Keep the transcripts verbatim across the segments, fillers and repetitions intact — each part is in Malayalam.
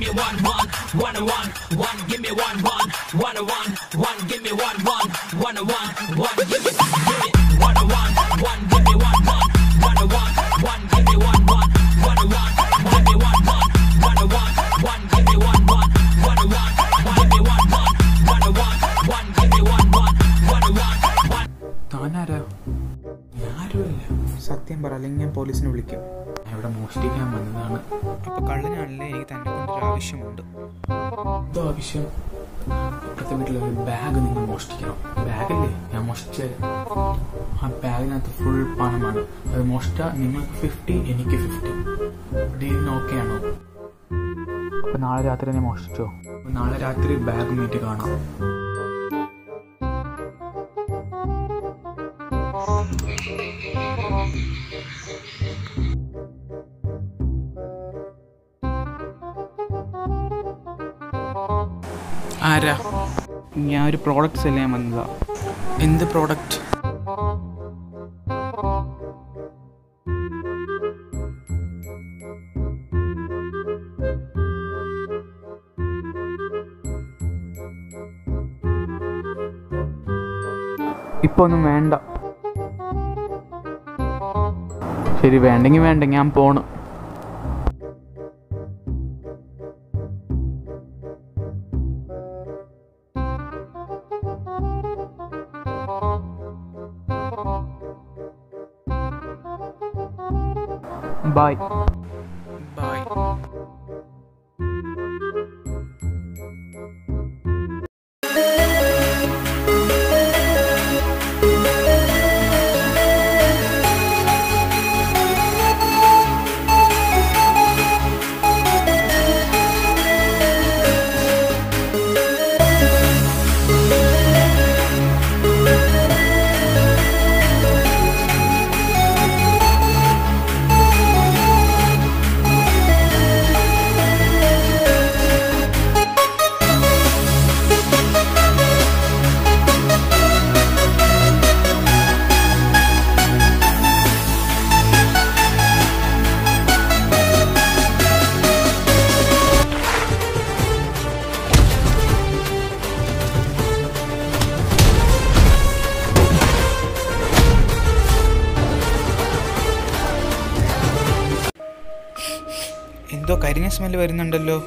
give me one, one, one, one, one, give me one, one, one, one, one, give me one, one, one, one, one, give me one, one, one, give me one, one, one, one, one, give me one, one, one, one, give me one, one, one, one, one, give me one, one, one, one, give me one, one, one, one, one, give me one, one, one, one, one. Tanara. സത്യം പറയില്ല, ഞാൻ പോലീസിനെ വിളിക്കും. ഞാൻ ഇവിടെ മോഷ്ടിക്കാൻ വന്നതാണ്. അപ്പോൾ കള്ളനാണല്ലേ, എനിക്ക് തന്നെ കൊണ്ടൊരു ആവശ്യമുണ്ട്. എന്തോ ആവശ്യം? ഇപ്പോഴത്തെ വീട്ടിലൊരു ബാഗ് നിങ്ങൾ മോഷ്ടിക്കണം. ബാഗല്ലേ ഞാൻ മോഷ്ടിച്ചത്? ആ ബാഗിനകത്ത് ഫുൾ പണമാണ്. അത് മോഷ്ടാ നിങ്ങൾക്ക് ഫിഫ്റ്റി, എനിക്ക് ഫിഫ്റ്റി. ഡീലിന് ഓക്കെ ആണോ? അപ്പോൾ നാളെ രാത്രി തന്നെ മോഷ്ടിച്ചോ? നാളെ രാത്രി ബാഗ് മീറ്റ് കാണാം. ആരാ? ഞാൻ ഒരു പ്രോഡക്റ്റ് സെല് ചെയ്യാൻ വന്നതാ. എന്ത് പ്രോഡക്റ്റ്? ഇപ്പൊ ഒന്നും വേണ്ട. ശരി, വേണ്ടെങ്കിൽ വേണ്ട, ഞാൻ പോണം. Bye. Bye. എന്തോ കരിഞ്ഞ സ്മെല്ല് വരുന്നുണ്ടല്ലോ.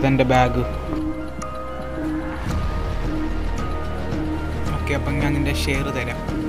അതെൻ്റെ ബാഗ്. ഓക്കെ, അപ്പം ഞാൻ നിൻ്റെ ഷെയർ തരാം.